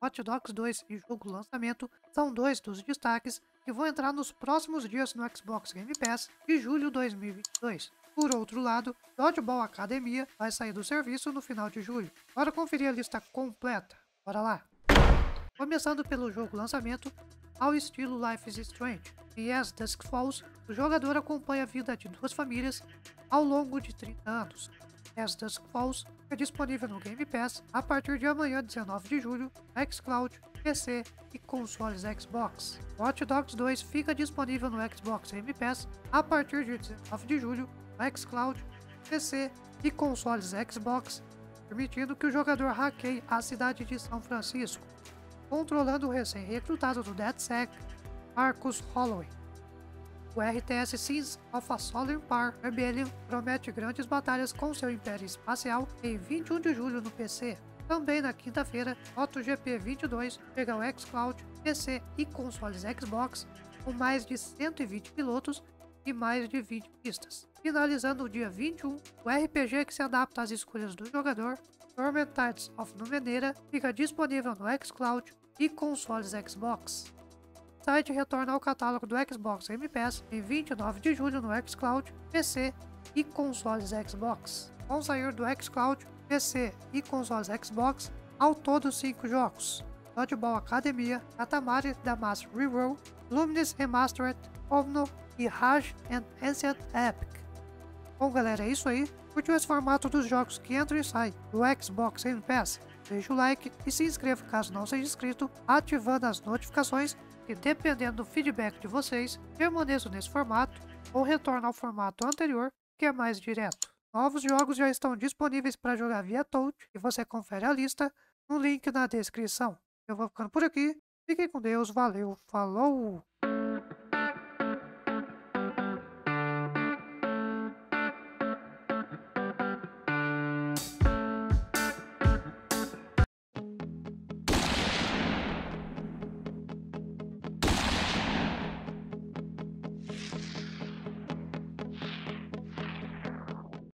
Watch Dogs 2 e jogo lançamento são dois dos destaques que vão entrar nos próximos dias no Xbox Game Pass de julho de 2022. Por outro lado, Dodgeball Academia vai sair do serviço no final de julho. Bora conferir a lista completa. Bora lá! Começando pelo jogo lançamento, ao estilo Life is Strange e As Dusk Falls, o jogador acompanha a vida de duas famílias ao longo de 30 anos. As Dusk Falls é disponível no Game Pass a partir de amanhã, 19 de julho, xCloud, PC e consoles Xbox. Watch Dogs 2 fica disponível no Xbox Game Pass a partir de 19 de julho, xCloud, PC e consoles Xbox, permitindo que o jogador hackeie a cidade de São Francisco, controlando o recém-recrutado do DeadSec, Marcus Holloway. O RTS Sins of a Solar Empire Rebellion promete grandes batalhas com seu império espacial em 21 de julho no PC. Também na quinta-feira, MotoGP 22 chega ao xCloud, PC e consoles Xbox, com mais de 120 pilotos e mais de 20 pistas. Finalizando o dia 21, o RPG que se adapta às escolhas do jogador, Torment Tides of Numenera, fica disponível no xCloud e consoles Xbox. O site retorna ao catálogo do Xbox Game Pass em 29 de julho no xCloud, PC e consoles Xbox. Vão sair do xCloud, PC e consoles Xbox ao todo 5 jogos: Dodgeball Academia, Katamari Damacy ReWorld, Lumines Remastered, Omno e Raj and Ancient Epic. Bom galera, é isso aí. Curtiu esse formato dos jogos que entram e saem do Xbox Game Pass? Deixa o like e se inscreva caso não seja inscrito, ativando as notificações. E dependendo do feedback de vocês, permaneço nesse formato ou retorno ao formato anterior, que é mais direto. Novos jogos já estão disponíveis para jogar via Touch e você confere a lista no link na descrição. Eu vou ficando por aqui, fiquem com Deus, valeu, falou!